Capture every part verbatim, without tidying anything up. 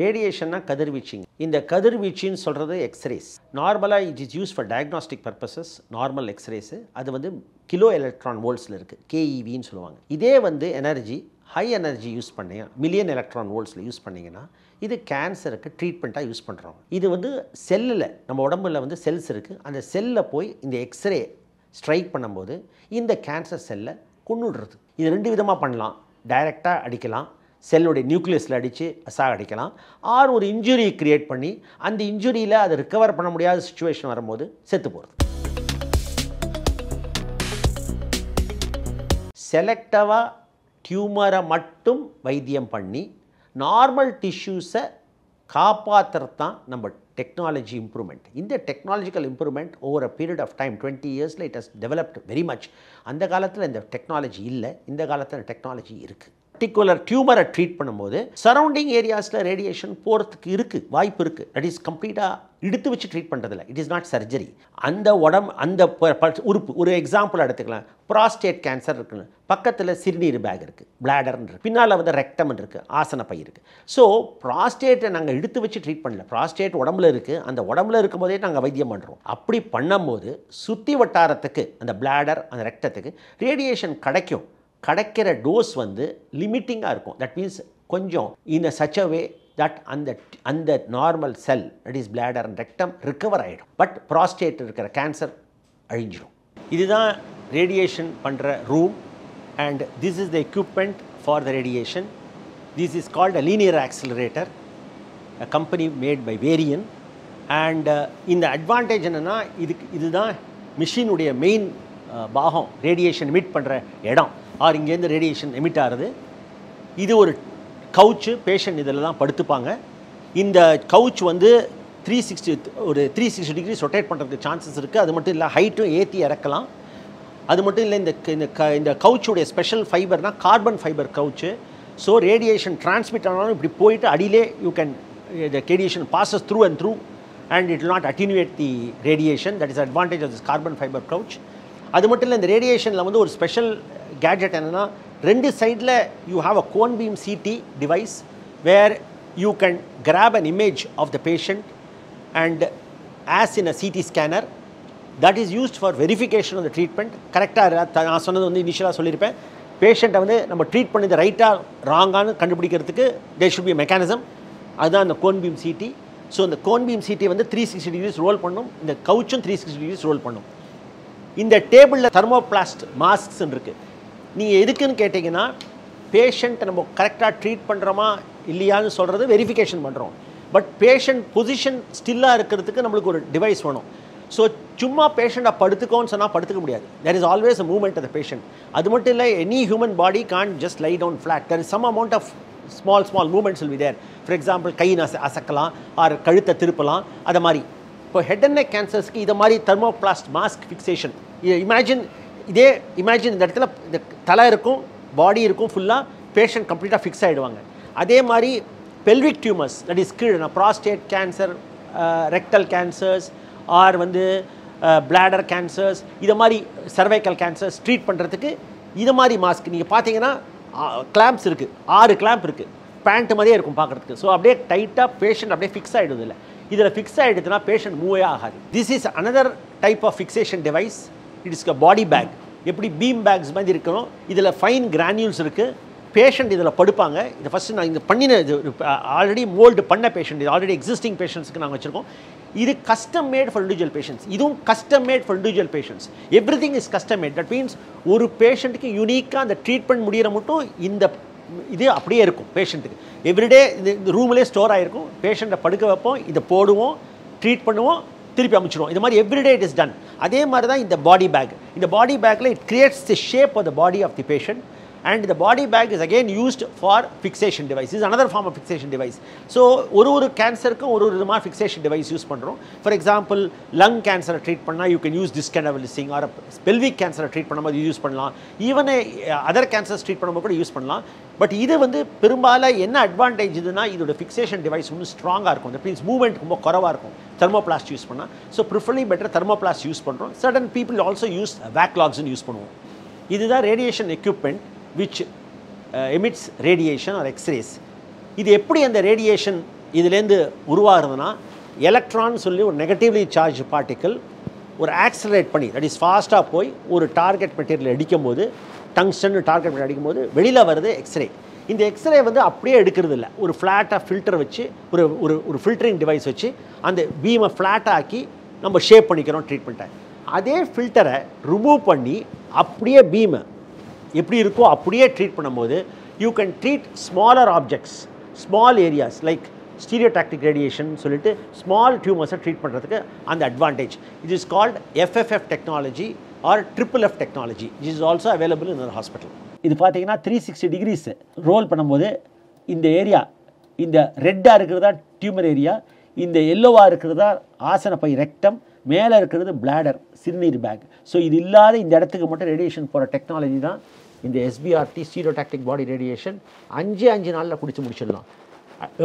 Radiation na kadirviching. In the kadirvichin solradhu X-rays. Normally it is used for diagnostic purposes. Normal X-rays. That is kilo electron volts la irukku. K E V nu solluvaanga. Idhe vandu energy high energy use panninga million electron volts la use panningina இது கேன்சருக்கு ட்ரீட்மெண்ட்டா use பண்றாங்க. இது வந்து செல்லுல நம்ம உடம்புல வந்து cells இருக்கு. அந்த செல்ல போய் இந்த எக்ஸ்ரே ஸ்ட்ரைக் பண்ணும்போது இந்த கேன்சர் செல்லை கொன்னுடுறது. இது ரெண்டு விதமா பண்ணலாம். டைரக்ட்டா அடிக்கலாம். செல்லோட நியூக்ளியஸ்ல அடிச்சு அசாக அடிக்கலாம். ஆர் ஒரு இன்ஜூரி கிரியேட் பண்ணி அந்த இன்ஜூரியில அது ரிகவர் பண்ண முடியாத சிச்சுவேஷன் வரும்போது செத்து போறது. செலக்டிவா டியூமரை மட்டும் வைத்தியம் பண்ணி normal tissues காப்பாத்துறதுதான் நம்ம technology improvement. இந்த technological improvement over a period of time, twenty years it has developed very much. அந்த காலத்துல இந்த technology இல்லை, இந்த காலத்துல technology இருக்கு. Particular tumor treat பண்ணும்போது surrounding areasல radiation போறதுக்கு இருக்கு, வாய்ப்பு இருக்கு. That is completely இழுத்து வச்சு ட்ரீட் பண்றதில்ல. It is not surgery. அந்த உடம்பு அந்த உறுப்பு ஒரு எக்ஸாம்பிள் எடுத்துக்கலாம். ப்ராஸ்டேட் கேன்சர் இருக்குன்னு பக்கத்துல சிறுநீர் பேக் இருக்கு, பிளாடர் இருக்கு, பின்னால வந்து ரெக்டம் இருக்கு, ஆசன பை இருக்கு. ஸோ ப்ராஸ்டேட்டை நாங்கள் இழுத்து வச்சு ட்ரீட் பண்ணல. ப்ராஸ்டேட் உடம்புல இருக்கு, அந்த உடம்புல இருக்கும்போதே நாங்கள் வைத்தியம் பண்றோம். அப்படி பண்ணும்போது சுத்தி வட்டாரத்துக்கு அந்த பிளாடர் அந்த ரெக்டத்துக்கு ரேடியேஷன் கிடைக்கும். கிடைக்கிற டோஸ் வந்து லிமிட்டிங்காக இருக்கும். தட் மீன்ஸ் கொஞ்சம் in such a way that and that, and that normal cell, that is bladder and rectum, recover ஆயிடும். பட் ப்ராஸ்டேட் இருக்கிற கேன்சர் அழிஞ்சிடும். இதுதான் ரேடியேஷன் பண்ணுற room and this is the equipment for the radiation. This is called a linear accelerator, a company made by Varian. And இந்த advantage என்னென்னா இதுக்கு இதுதான் மிஷினுடைய மெயின் பாகம், ரேடியேஷன் எமிட் பண்ணுற இடம் ஆர் இங்கேருந்து ரேடியேஷன் எமிட் ஆகுது. இது ஒரு கவுச்சு, பேஷண்ட் இதில் தான் படுத்துப்பாங்க. இந்த கவுச் வந்து த்ரீ சிக்ஸ்டி ஒரு த்ரீ சிக்ஸ்டி டிகிரி ரொட்டேட் பண்ணுறதுக்கு சான்சஸ் இருக்குது. அது மட்டும் இல்லை, ஹைட்டும் ஏற்றி இறக்கலாம். அது மட்டும் இல்லை, இந்த இந்த கவுச்சுடைய ஸ்பெஷல் ஃபைபர்னால் carbon fibre couch. So radiation transmit ஆனாலும் இப்படி போயிட்டு அடியிலே you can the radiation passes through and through and it not attenuate the radiation. That is advantage of this carbon fibre couch. அது மட்டும் இல்லை, இந்த ரேடியேஷனில் வந்து ஒரு ஸ்பெஷல் கேட்ஜெட் என்னென்னா ரெண்டு சைடில் you have a cone beam CT device where you can grab an image of the patient and as in a CT scanner. That is used for verification of the treatment. கரெக்டாக நான் சொன்னது வந்து இனிஷியலாக சொல்லியிருப்பேன், பேஷண்ட்டை வந்து நம்ம ட்ரீட் பண்ணிது ரைட்டாக ராங்கானு கண்டுபிடிக்கிறதுக்கு there should be a mechanism. அதுதான் அந்த கோன் பீம் சிடி. ஸோ அந்த கோன் பீம் சிடி வந்து த்ரீ சிக்ஸ்டி டிகிரிஸ் ரோல் பண்ணும், இந்த கவுச்சும் த்ரீ சிக்ஸ்டி டிகிரிஸ் ரோல் பண்ணும். இந்த டேபிளில் தெர்மோபிளாஸ்ட் மாஸ்க்ஸ்ன்னு இருக்குது. நீங்கள் எதுக்குன்னு கேட்டிங்கன்னா பேஷண்ட்டை நம்ம கரெக்டாக ட்ரீட் பண்ணுறோமா இல்லையான்னு சொல்கிறது வெரிஃபிகேஷன் பண்ணுறோம். பட் பேஷண்ட் பொசிஷன் ஸ்டில்லாக இருக்கிறதுக்கு நம்மளுக்கு ஒரு டிவைஸ் வேணும். ஸோ சும்மா பேஷண்ட்டை படுத்துக்கோன்னு சொன்னால் படுத்துக்க முடியாது. There is always a movement of the patient. அது மட்டும் இல்லை, any human body can just lie down flat. There is some amount of small small movements will be there. For example கை அச அசக்கலாம் ஆர் கழுத்தை திருப்பலாம். அதை மாதிரி இப்போ ஹெட் அண்ட் நெக் கேன்சர்ஸ்க்கு இதை மாதிரி தெர்மோபிளாஸ்ட் மாஸ்க் ஃபிக்சேஷன். இமேஜின் இதே இமேஜின் இந்த இடத்துல இந்த தலை இருக்கும், பாடி இருக்கும், ஃபுல்லாக பேஷண்ட் கம்ப்ளீட்டாக ஃபிக்ஸ் ஆகிடுவாங்க. அதே மாதிரி பெல்விக் டியூமர்ஸ், தட் இஸ் கீழே prostate cancer, rectal cancers or வந்து பிளாடர் கேன்சர்ஸ், இதை மாதிரி சர்வைக்கல் கேன்சர்ஸ் ட்ரீட் பண்ணுறதுக்கு இதை மாதிரி மாஸ்க் நீங்கள் பார்த்தீங்கன்னா கிளாம்ப்ஸ் இருக்குது, ஆறு கிளாம்ப் இருக்குது, பேண்ட்டு மாதிரியே இருக்கும் பார்க்குறதுக்கு. ஸோ அப்படியே டைட்டாக பேஷண்ட் அப்படியே ஃபிக்ஸ் ஆகிடுது. இல்லை, இதில் ஃபிக்ஸ் ஆகிடுதுன்னா பேஷண்ட் மூவே ஆகாது. This is another type of fixation device. It is a body back, எப்படி பீம் பேக்ஸ் மாதிரி இருக்கணும். இதில் ஃபைன் கிரானியூல்ஸ் இருக்குது. பேஷண்ட் இதில் படுப்பாங்க. இதை ஃபஸ்ட்டு நான் இங்கே பண்ணின இது ஆல்ரெடி மோல்டு பண்ண பேஷண்ட், இது ஆல்ரெடி எக்ஸிஸ்டிங் பேஷண்ட்ஸுக்கு நாங்கள் வச்சுருக்கோம். இது custom made for individual patients, இதுவும் custom made for individual patients. Everything is custom made. That means ஒரு பேஷண்ட்டுக்கு யூனிக்காக அந்த ட்ரீட்மெண்ட் முடிகிற மட்டும் இந்த இது அப்படியே இருக்கும் பேஷண்ட்டுக்கு. எவ்ரிடே இது இந்த ரூம்லேயே ஸ்டோர் ஆகிருக்கும். பேஷண்ட்டை படுக்க வைப்போம், இதை போடுவோம், ட்ரீட் பண்ணுவோம், திருப்பி அமைச்சிடுவோம். இந்த மாதிரி எவ்ரிடே இட் இஸ் டன். அதே மாதிரி தான் இந்த பாடி பேக். இந்த பாடி பேக்கில் it creates the shape of the body of the patient and the body bag is again used for fixation device. Is another form of fixation device. So ஒரு ஒரு கேன்சருக்கும் ஒரு ஒரு விதமாக ஃபிக்சேஷன் டிவைஸ் யூஸ் பண்ணுறோம். For example lung கேன்சரை treat பண்ணால் you can use this kind of listing or pelvic கேன்சரை ட்ரீட் பண்ணும்போது யூஸ் பண்ணலாம். ஈவன் அதர் கேன்சர்ஸ் ட்ரீட் பண்ணும்போது கூட யூஸ் பண்ணலாம். பட் இது வந்து பெரும்பாலும் என்ன அட்வான்டேஜ் இதுன்னா இதோட ஃபிக்சேஷன் டிவைஸ் ஒன்று ஸ்ட்ராங்காக இருக்கும். தட் மீன்ஸ் மூவ்மெண்ட் ரொம்ப குறவாக இருக்கும் தெர்மோபிளாஸ்ட் யூஸ் பண்ணால். So preferably better thermoplast use பண்ணுறோம். சர்டன் பீப்புள் ஆல்சோ யூஸ் வேக்லாக்ஸ்ன்னு யூஸ் பண்ணுவோம். இதுதான் radiation equipment which uh, emits radiation or X-rays. இது எப்படி அந்த ரேடியேஷன் இதிலிருந்து உருவாகிறதுனா எலக்ட்ரான் சொல்லி ஒரு நெகட்டிவ்லி சார்ஜ் பார்ட்டிக்கல் ஒரு ஆக்சலரேட் பண்ணி தட் இஸ் ஃபாஸ்ட்டாக போய் ஒரு டார்கெட் மெட்டீரியல் அடிக்கும்போது டங்ஸ்டன் டார்கெட் மெட்டீரியல் அடிக்கும்போது வெளியில் வருது எக்ஸ்ரே. இந்த எக்ஸ்ரே வந்து அப்படியே எடுக்கிறது இல்லை, ஒரு ஃப்ளாட்டாக ஃபில்டர் வச்சு ஒரு ஒரு ஒரு ஃபில்டரிங் டிவைஸ் வச்சு அந்த பீமை ஃப்ளாட்டாக ஆக்கி நம்ம ஷேப் பண்ணிக்கிறோம் ட்ரீட்மெண்ட்டை. அதே ஃபில்டரை ரிமூவ் பண்ணி அப்படியே பீமை எப்படி இருக்கோ அப்படியே ட்ரீட் பண்ணும்போது you can treat smaller objects, small areas like stereotactic radiation சொல்லிட்டு ஸ்மால் டியூமர்ஸை ட்ரீட் பண்ணுறதுக்கு அந்த advantage. It is called F F F technology or triple F technology. It is also available in hospital. இது பார்த்தீங்கன்னா த்ரீ சிக்ஸ்டி டிகிரிஸ் ரோல் பண்ணும்போது இந்த area, இந்த ரெட்டாக இருக்கிறதா டியூமர் ஏரியா, இந்த எல்லோவாக இருக்கிறதா ஆசனப்பை ரெக்டம், மேலே இருக்கிறது பிளாடர் சிறுநீர் பேக். ஸோ இது இல்லாத இந்த இடத்துக்கு மட்டும் ரேடியேஷன் போகிற டெக்னாலஜி தான் இந்த எஸ்பிஆர்டி ஸ்டீரியோடாக்டிக் பாடி ரேடியேஷன். அஞ்சு அஞ்சு நாளில் குடிச்சு முடிச்சிடலாம்.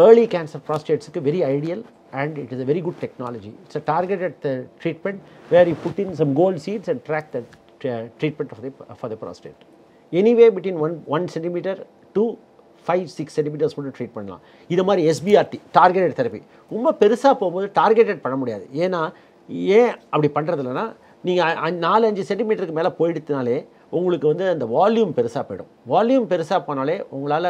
ஏர்லி கேன்சர் ப்ராஸ்டேட்ஸுக்கு very ideal and it is a very good technology. It's a targeted uh, treatment where you put in some gold seeds and track the uh, treatment of the, uh, for the prostate. Anywhere between one centimeter to five six centimeters போட்டு treat பண்ணலாம். இது மாதிரி எஸ்பிஆர்டி targeted therapy ரொம்ப பெருசாக போகும்போது targeted பண்ண முடியாது. ஏன்னா ஏன் அப்படி பண்ணுறது இல்லைன்னா நீங்கள் நாலு அஞ்சு சென்டிமீட்டருக்கு மேலே போயிடுத்தினாலே உங்களுக்கு வந்து அந்த வால்யூம் பெருசாக போயிடும். வால்யூம் பெருசாக போனாலே உங்களால்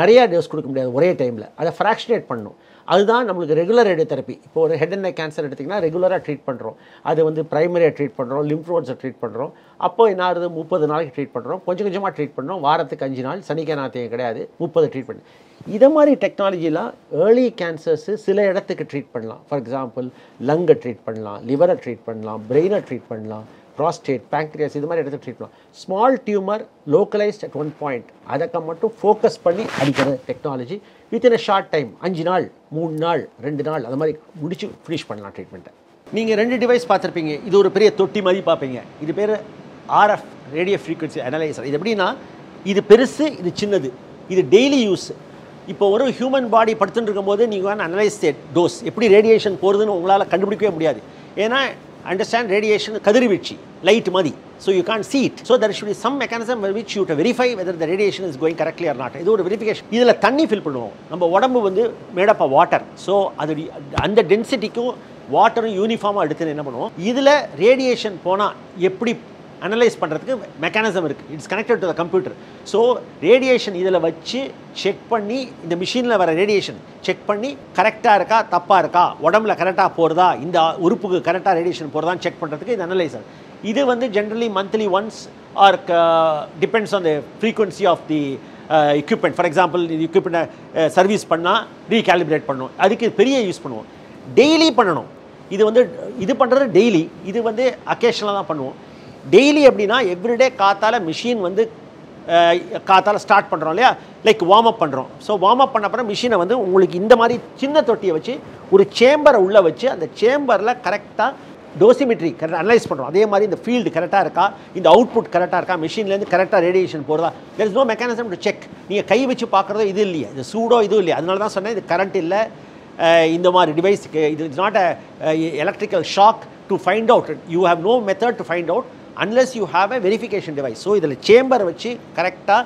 நிறையா டோஸ் கொடுக்க முடியாது ஒரே டைமில், அதை ஃப்ராக்ஷனேட் பண்ணணும். அதுதான் நம்மளுக்கு ரெகுலர் ரேடியோ தெரப்பி. இப்போ ஒரு ஹெட் அண்ட் நெக் கேன்சர் எடுத்திங்கன்னா ரெகுலராக ட்ரீட் பண்ணுறோம், அது வந்து ப்ரைமரியாக ட்ரீட் பண்ணுறோம், லிம்ஃப் நோட்ஸை ட்ரீட் பண்ணுறோம். அப்போ என்ன ஆகுது, முப்பது நாளைக்கு ட்ரீட் பண்ணுறோம், கொஞ்சம் கொஞ்சமாக ட்ரீட் பண்ணுறோம், வாரத்துக்கு அஞ்சு நாள் சனிக்கிழமையும் கிடையாது முப்பது ட்ரீட்மெண்ட். இதை மாதிரி டெக்னாலஜிலாம் ஏர்லி கேன்சர்ஸு சில இடத்துக்கு ட்ரீட் பண்ணலாம். ஃபார் எக்ஸாம்பிள் லங்கை ட்ரீட் பண்ணலாம், லிவரை ட்ரீட் பண்ணலாம், பிரெயினை ட்ரீட் பண்ணலாம், ப்ராஸ்டேட் பேங்க்ரியாஸ் இது மாதிரி இடத்துக்கு ட்ரீட் பண்ணலாம். Small tumour localised at one point அதற்கு மட்டும் ஃபோக்கஸ் பண்ணி அடிக்கிற technology within a short time அஞ்சு நாள் மூணு நாள் ரெண்டு நாள் அது மாதிரி முடிச்சு ஃபினிஷ் பண்ணலாம் ட்ரீட்மெண்ட்டை. நீங்கள் ரெண்டு டிவைஸ் பார்த்துருப்பீங்க, இது ஒரு பெரிய தொட்டி மாதிரி பார்ப்பீங்க, இது பேர் ஆர்எஃப் ரேடியோ ஃப்ரீக்வன்சி அனலைசர். இது எப்படின்னா இது பெருசு இது சின்னது, இது டெய்லி யூஸ். இப்போ ஒரு ஹியூமன் பாடி படுத்துட்டு இருக்கும்போது நீங்கள் வந்து அனலைஸ் டோஸ் எப்படி ரேடியேஷன் போகிறதுன்னு உங்களால் கண்டுபிடிக்கவே முடியாது. ஏன்னா அண்டர்ஸ்டாண்ட் ரேடியேஷன் கதிர்வீழ்ச்சி லைட் மாதிரி. So you Khan see it. So there should be some mechanism by which you to verify whether the radiation is going correctly or not. இது ஒரு வெரிஃபிகேஷன். இதில் தண்ணி ஃபில் பண்ணுவோம், நம்ம உடம்பு வந்து made up of water. So அது அந்த டென்சிட்டிக்கும் வாட்டரும் யூனிஃபார்மாக எடுத்துன்னு என்ன பண்ணுவோம், இதில் ரேடியேஷன் போனால் எப்படி அனலைஸ் பண்ணுறதுக்கு மெக்கானிசம் இருக்குது. It's connected to the computer. So radiation இதில் வச்சு செக் பண்ணி இந்த மிஷினில் வர ரேடியேஷன் செக் பண்ணி கரெக்டாக இருக்கா தப்பாக இருக்கா, உடம்புல கரெக்டாக போகிறதா, இந்த உறுப்புக்கு கரெக்டாக ரேடியேஷன் போகிறதான்னு செக் பண்ணுறதுக்கு இந்த அனலைசர். இது வந்து generally monthly once or depends on the frequency of the equipment. For example இது எக்யூப்மெண்ட்டை சர்வீஸ் பண்ணால் ரீகாலிபிரேட் பண்ணுவோம், அதுக்கு பெரிய யூஸ் பண்ணுவோம். டெய்லி பண்ணணும். இது வந்து இது பண்ணுறது டெய்லி, இது வந்து அக்கேஷனலாக தான் பண்ணுவோம். டெய்லி அப்படின்னா எவ்ரிடே காத்தால் மிஷின் வந்து காத்தால் ஸ்டார்ட் பண்ணுறோம் இல்லையா, லைக் வார்ம் அப் பண்ணுறோம். ஸோ வார்ம் அப் பண்ண அப்புறம் மிஷினை வந்து உங்களுக்கு இந்த மாதிரி சின்ன தொட்டியை வச்சு ஒரு சேம்பரை உள்ளே வச்சு அந்த சேம்பரில் கரெக்டாக டோசிமெட்ரி கரெக்டாக அனலைஸ் பண்ணுறோம். அதே மாதிரி இந்த ஃபீல்டு கரெக்டாக இருக்கா, இந்த அவுட்புட் கரெக்டாக இருக்கா, மிஷின்லேருந்து கரெக்டாக ரேடியேஷன் போகிறதா. There is no mechanism to check. நீங்கள் கை வச்சு பார்க்குறதோ இது இல்லையா, இது சூடோ இதுவும் இல்லையா. அதனால தான் சொன்னேன் இது கரண்ட் இல்லை, இந்த மாதிரி டிவைஸுக்கு இது it's not a electrical shock to find out. You have no method to find out unless you have a verification device. So இதில் சேம்பர் வச்சு கரெக்டாக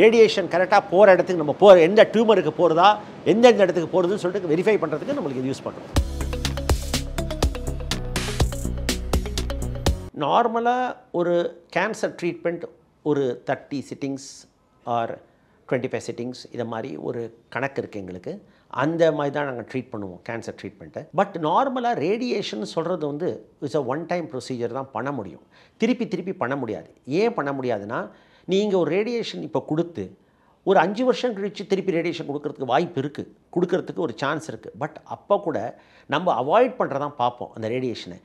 ரேடியேஷன் கரெக்டாக போகிற இடத்துக்கு நம்ம போகிற எந்த டியூமருக்கு போகிறதா எந்தெந்த இடத்துக்கு போகிறதுன்னு சொல்லிட்டு வெரிஃபை பண்ணுறதுக்கு நம்மளுக்கு இது யூஸ் பண்ணுறோம். நார்மலாக ஒரு கேன்சர் ட்ரீட்மெண்ட் ஒரு thirty sittings or twenty five sittings இதை மாதிரி ஒரு கணக்கு இருக்குது எங்களுக்கு. அந்த மாதிரி தான் நாங்கள் ட்ரீட் பண்ணுவோம் கேன்சர் ட்ரீட்மெண்ட்டை. பட் நார்மலாக ரேடியேஷன் சொல்கிறது வந்து it's a one time procedure தான் பண்ண முடியும், திருப்பி திருப்பி பண்ண முடியாது. ஏன் பண்ண முடியாதுன்னா நீங்கள் ஒரு ரேடியேஷன் இப்போ கொடுத்து ஒரு அஞ்சு வருஷம் கழித்து திருப்பி ரேடியேஷன் கொடுக்கறதுக்கு வாய்ப்பு இருக்குது, கொடுக்கறதுக்கு ஒரு சான்ஸ் இருக்குது. பட் அப்போ கூட நம்ம அவாய்ட் பண்ணுறதான் பார்ப்போம் அந்த ரேடியேஷனை.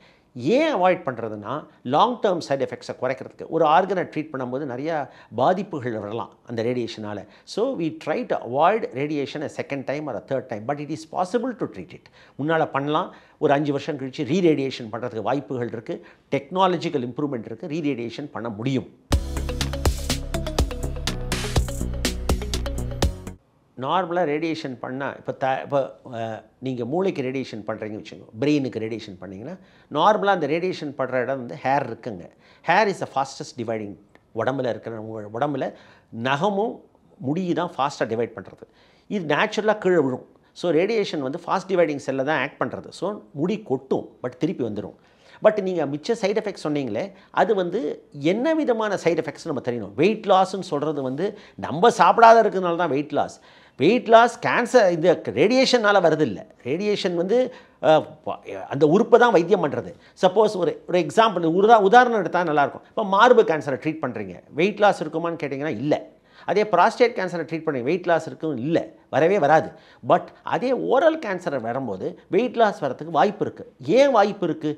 ஏன் அவாய்ட் பண்ணுறதுன்னா லாங் டேர்ம் சைட் எஃபெக்ட்ஸை குறைக்கிறதுக்கு. ஒரு ஆர்கனை ட்ரீட் பண்ணும்போது நிறையா பாதிப்புகள் வரலாம் அந்த ரேடியேஷனால். So we try to avoid radiation a second time or a third time. But it is possible to treat it. முன்னால் பண்ணலாம், ஒரு அஞ்சு வருஷம் கழித்து ரீ ரேடியேஷன் பண்ணுறதுக்கு வாய்ப்புகள் இருக்குது, டெக்னாலஜிக்கல் இம்ப்ரூவ்மெண்ட் இருக்குது, ரீ ரேடியேஷன் பண்ண முடியும். நார்மலாக ரேடியேஷன் பண்ணால் இப்போ த இப்போ நீங்கள் மூளைக்கு ரேடியேஷன் பண்ணுறீங்கன்னு வச்சுக்கோங்க, பிரெயினுக்கு ரேடியேஷன் பண்ணிங்கன்னா நார்மலாக அந்த ரேடியேஷன் படுற இடம் வந்து ஹேர் இருக்குங்க. Hair is the fastest dividing. உடம்புல இருக்கிற உடம்புல நகமும் முடியும் தான் ஃபாஸ்ட்டாக டிவைட் பண்ணுறது. இது நேச்சுரலாக கீழே விழும். So radiation வந்து fast dividing cell தான் act பண்றது. So முடி கொட்டும் பட் திருப்பி வந்துரும். பட் நீங்க மிச்ச சைடு எஃபெக்ட்ஸ் சொன்னீங்களே அது வந்து என்ன விதமான சைடு எஃபெக்ட்ஸ் நம்ம தெரியணும். weight loss னு சொல்றது வந்து நம்ம சாப்பிடாத இருக்கனால தான் weight loss. weight loss cancer இந்த ரேடியேஷனால வருது இல்ல. ரேடியேஷன் வந்து அந்த உறுப்பை தான் வைத்தியம் பண்றது. சப்போஸ் ஒரு ஒரு எக்ஸாம்பிள் ஒரு உதாரணம் எடுத்தா நல்லா இருக்கும். இப்ப மார்பு கேன்சரை ட்ரீட் பண்றீங்க. weight loss இருக்குமான்னு கேட்டிங்கனா இல்ல. அதே prostate cancer ட்ரீட் பண்ணி weight loss இருக்கும் இல்ல வரவே வராது. பட் அதே ஓரல் கேன்சர் வரும்போது weight loss வரதுக்கு வாய்ப்பு இருக்கு. ஏன் வாய்ப்பு இருக்கு?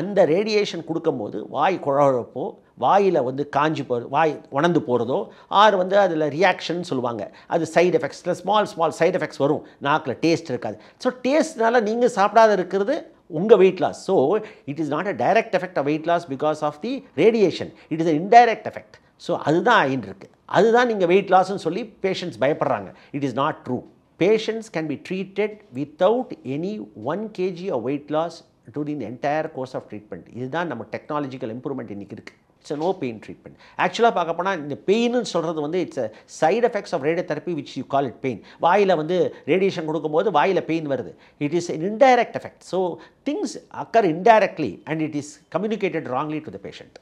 அந்த ரேடியேஷன் கொடுக்கும்போது வாய் குழறப்போ வாயில வந்து காஞ்சி போ வாய் உணந்து போறதோ ஆர் வந்து அதுல ரியாக்ஷன் சொல்லுவாங்க. அது சைடு எஃபெக்ட்ஸ்ல ஸ்மால் ஸ்மால் சைடு எஃபெக்ட்ஸ் வரும். நாக்குல டேஸ்ட் இருக்காது. சோ டேஸ்ட்னால நீங்க சாப்பிடாத இருக்குது உங்க weight loss. So it is not a direct effect of weight loss because of the radiation. It is an indirect effect. So அதுதான் ஆயிருக்கு. அதுதான் நீங்க weight loss னு சொல்லி பேஷண்ட்ஸ் பயப்படுறாங்க. It is not true. Patients can be treated without any one kilogram of weight loss during the entire course of treatment. இதுதான் நம்ம technological improvement இன்னைக்கு இருக்கு. It's a no pain treatment. Actually பார்க்க போனா இந்த pain னு சொல்றது வந்து it's a side effects of radiotherapy which you call it pain. வாயில வந்து radiation கொடுக்கும்போது வாயில pain வருது. It is an indirect effect. So things occur indirectly and it is communicated wrongly to the patient.